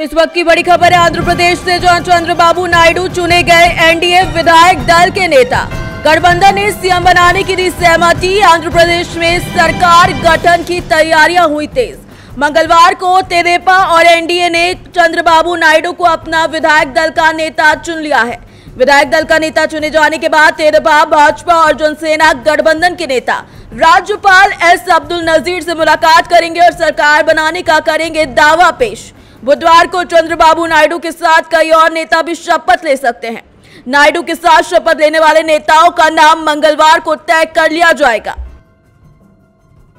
इस वक्त की बड़ी खबर है आंध्र प्रदेश से, जहां चंद्रबाबू नायडू चुने गए एनडीए विधायक दल के नेता। गठबंधन ने सीएम बनाने की दी सहमति। आंध्र प्रदेश में सरकार गठन की तैयारियां हुई तेज। मंगलवार को तेदेपा और एनडीए ने चंद्रबाबू नायडू को अपना विधायक दल का नेता चुन लिया है। विधायक दल का नेता चुने जाने के बाद तेदेपा, भाजपा और जनसेना गठबंधन के नेता राज्यपाल एस अब्दुल नजीर से मुलाकात करेंगे और सरकार बनाने का करेंगे दावा पेश। बुधवार को चंद्रबाबू नायडू के साथ कई और नेता भी शपथ ले सकते हैं। नायडू के साथ शपथ लेने वाले नेताओं का नाम मंगलवार को तय कर लिया जाएगा।